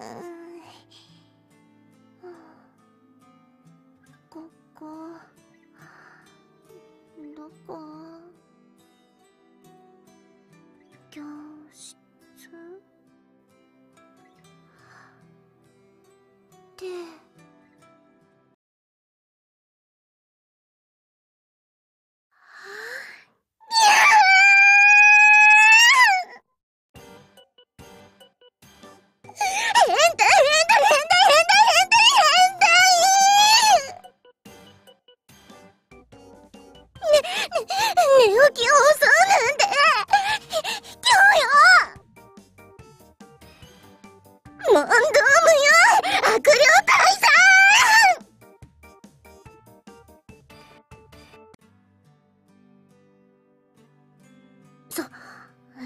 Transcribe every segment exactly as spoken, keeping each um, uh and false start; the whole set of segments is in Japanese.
ここどこ？教室で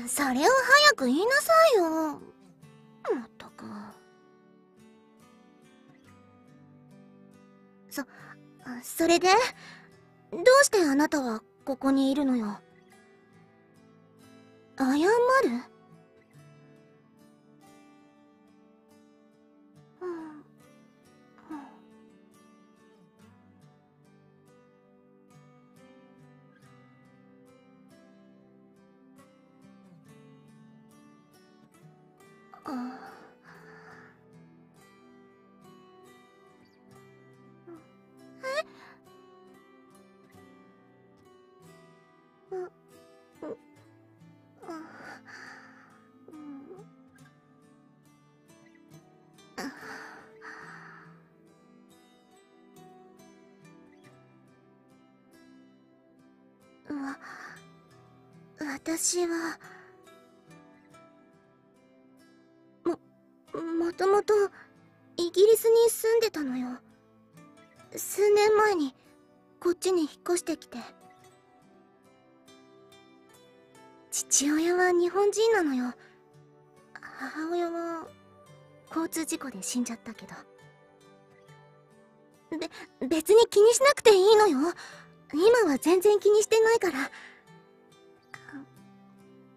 それを早く言いなさいよ。まったく。そ、それで、どうしてあなたはここにいるのよ。謝る？うん。あえ？う、う、あ、うん、あ、わ、私は。もともとイギリスに住んでたのよ。数年前にこっちに引っ越してきて。父親は日本人なのよ。母親は交通事故で死んじゃったけど。べ別に気にしなくていいのよ。今は全然気にしてないから。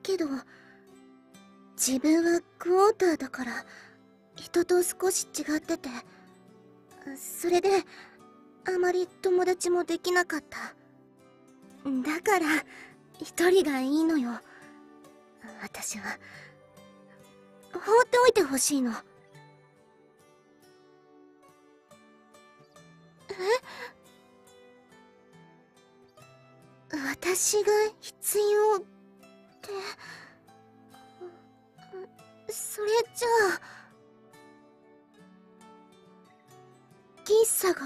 けど自分はクォーターだから人と少し違ってて、それであまり友達もできなかった。だから一人がいいのよ。私は放っておいてほしいの。え？私が必要ってそれじゃあ喫茶が好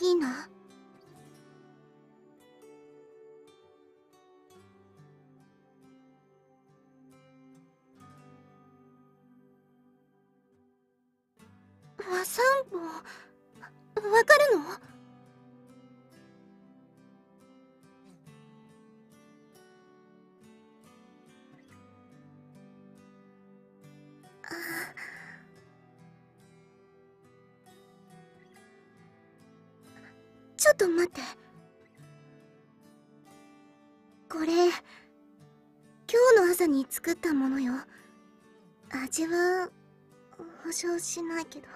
きな？和散歩わかるの？ちょっと待って、これ今日の朝に作ったものよ。味は保証しないけど。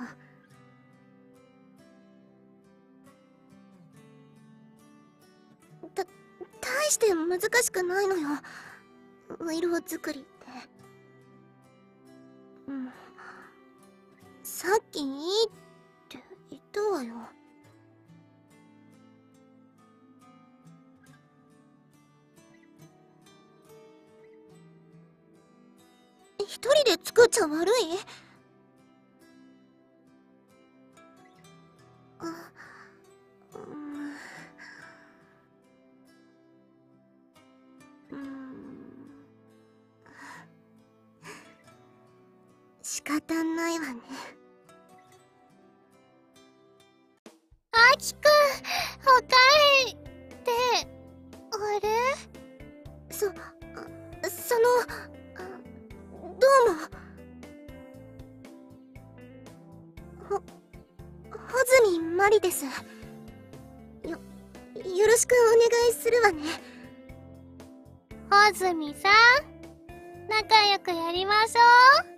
た大して難しくないのよ、ウイロー作りって。うん、さっきいいって言ったわよ。一人で作っちゃ悪い？あ、うんうん、仕方ないわね。あきくん、おかえりってあれ？そ、その。どうも。ほ、穂積まりです。よ、よろしくお願いするわね。穂積さん、仲良くやりましょう。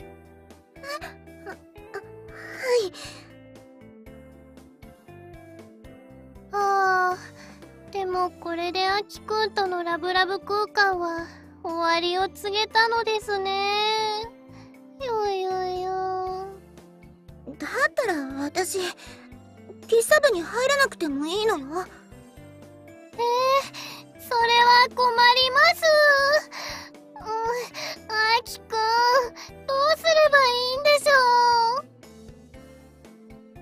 い。あー、でもこれでアキくんとのラブラブ空間は終わりを告げたのですね。よよよ。だったら私喫茶部に入らなくてもいいのよ。えー、それは困ります。うん、あきくん、どうすればいいんでしょ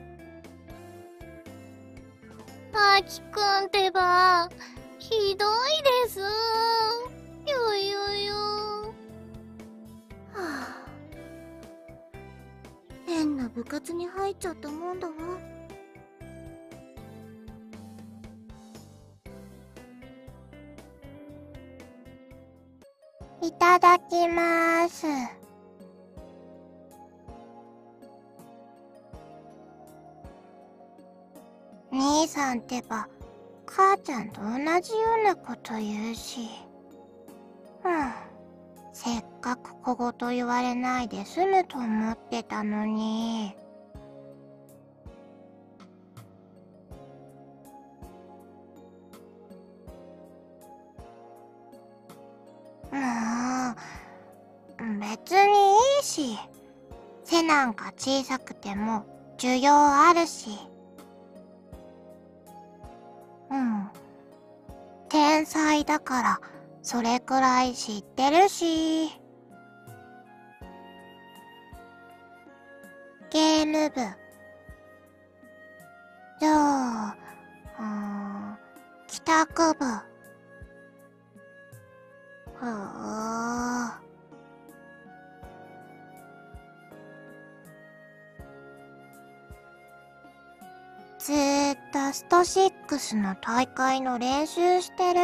う。あきくんってば、ひどいです。よよよ。はあ、変な部活に入っちゃったもんだわ。いただきまーす。兄さんってば、母ちゃんと同じようなこと言うし。うん。せっかく小言言われないで済むと思ってたのに。別にいいし、背なんか小さくても需要あるし。うん。天才だからそれくらい知ってるし。ゲーム部。じゃあ、うーん、帰宅部。ふぅ。ずーっとストろくの大会の練習してる。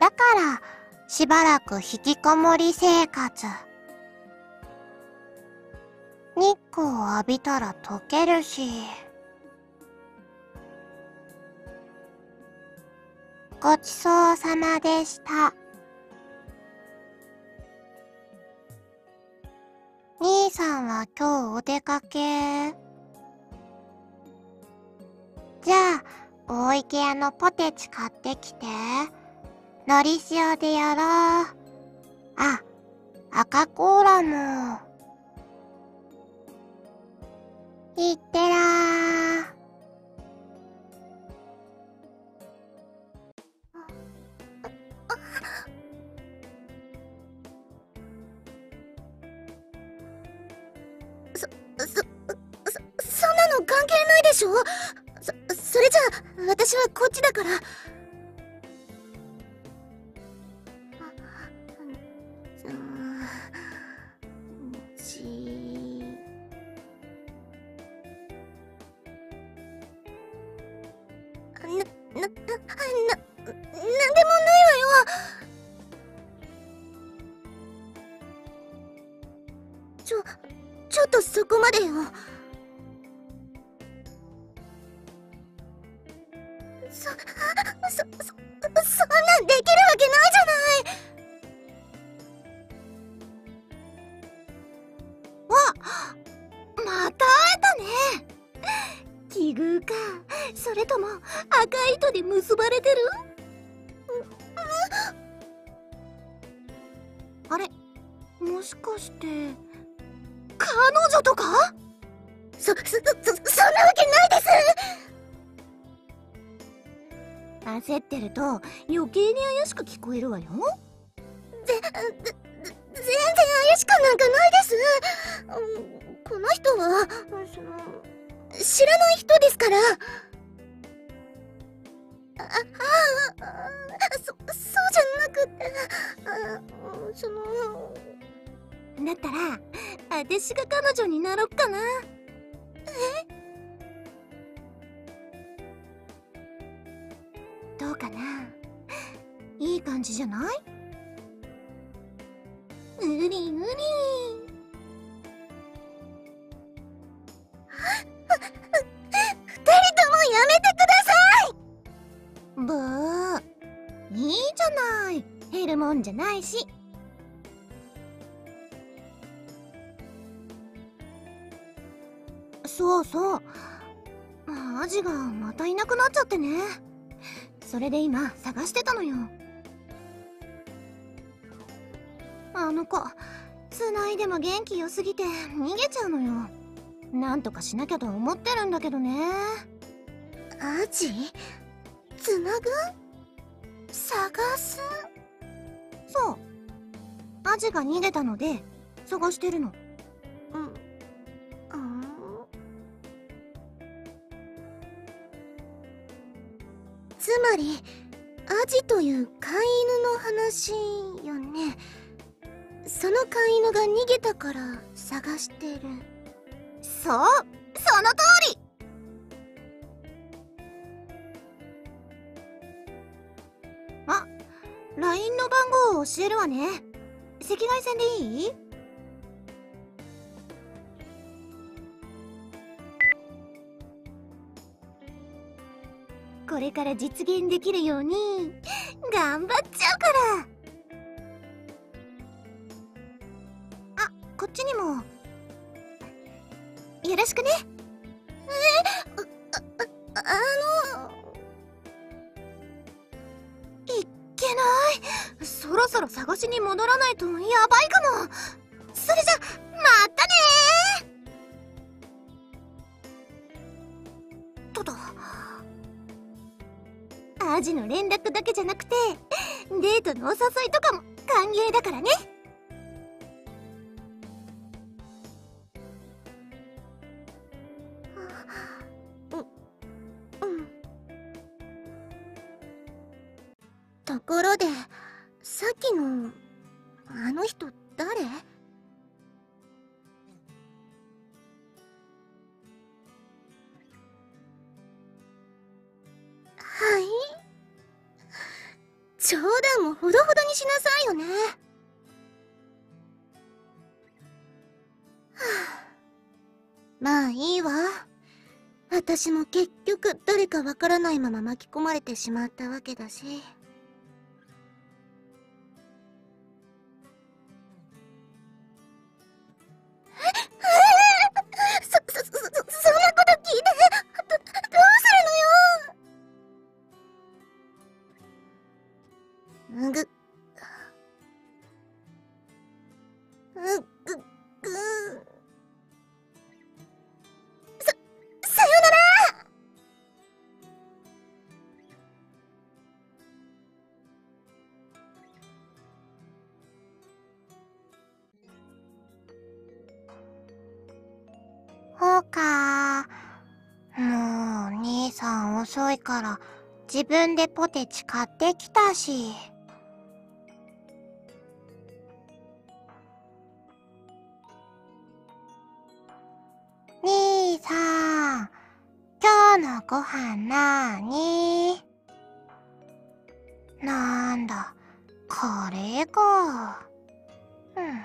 だから、しばらく引きこもり生活。日光を浴びたら溶けるし。ごちそうさまでした。兄さんは今日お出かけ。じゃあ、大池屋のポテチ買ってきて。のり塩でやろう。あ、赤コーラも。いってらー。そ、そ、そんなの関係ないでしょ。そ、それじゃあ私はこっちだから。な、な、な、な、なんでもないわよ。ちょ、ちょっとそこまでよ。そ、そ、そ、そんなんできるわけないじゃない。わっ、また会えたね。奇遇か、それとも赤い糸で結ばれてる？あれ、もしかして彼女とか？そ、そ、そ、そんなわけないです！焦ってると余計に怪しく聞こえるわよ。ぜ、ぜ、全然怪しくなんかないです。この人は、その、知らない人ですから。あ、あ、あ、そ、そうじゃなくて、あ、その、だったら、あたしが彼女になろっかな。え？どうかな？いい感じじゃない？うりうり。ふ、ふ、ふたりともやめてください！ブー、いいじゃない。減るもんじゃないし。そうそう、アジがまたいなくなっちゃってね。それで今探してたのよ。あの子繋いでも元気良すぎて逃げちゃうのよ。なんとかしなきゃと思ってるんだけどね。アジ繋ぐ探す。そう、アジが逃げたので探してるの。つまりアジという飼い犬の話よね。その飼い犬が逃げたから探してる。そう、その通り。あ、ライン の番号を教えるわね。赤外線でいい？これから実現できるように頑張っちゃうから。あ、こっちにもよろしくね。え、あ、あ、あのいっけない。そろそろ探しに戻らないとやばいかも。それじゃまたねー。トト、アジの連絡だけじゃなくてデートのお誘いとかも歓迎だからね。う、うん。ところでさっきのあの人誰？冗談もほどほどにしなさいよね。はあ、まあいいわ。私も結局誰かわからないまま巻き込まれてしまったわけだし。そうか、もうお兄さん遅いから自分でポテチ買ってきたし。兄さん、今日のご飯なーに？なんだ、カレーか。うん、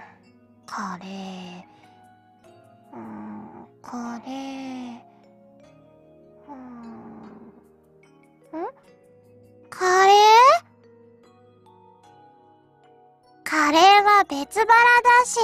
カレー、うんカレー、ん？カレー？カレーは別腹だし。